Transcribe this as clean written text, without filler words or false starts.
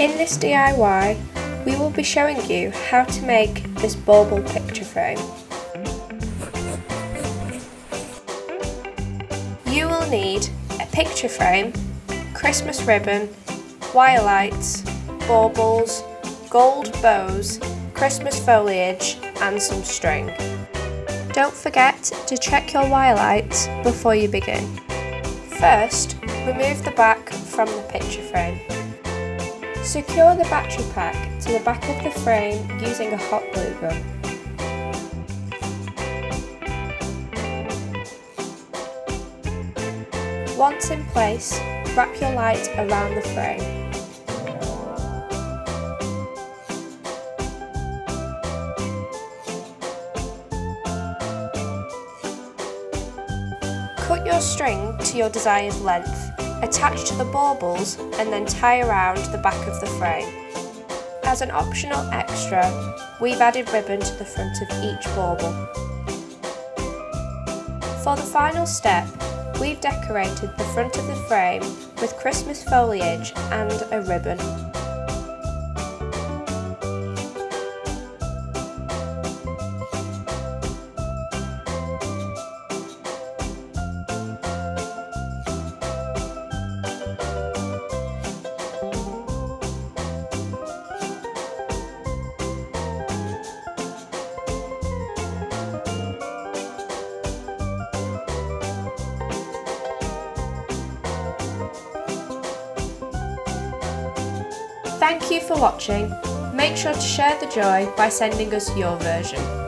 In this DIY, we will be showing you how to make this bauble picture frame. You will need a picture frame, Christmas ribbon, wire lights, baubles, gold bows, Christmas foliage and some string. Don't forget to check your wire lights before you begin. First, remove the back from the picture frame. Secure the battery pack to the back of the frame using a hot glue gun. Once in place, wrap your light around the frame. Cut your string to your desired length, attach to the baubles and then tie around the back of the frame. As an optional extra, we've added ribbon to the front of each bauble. For the final step, we've decorated the front of the frame with Christmas foliage and a ribbon. Thank you for watching. Make sure to share the joy by sending us your version.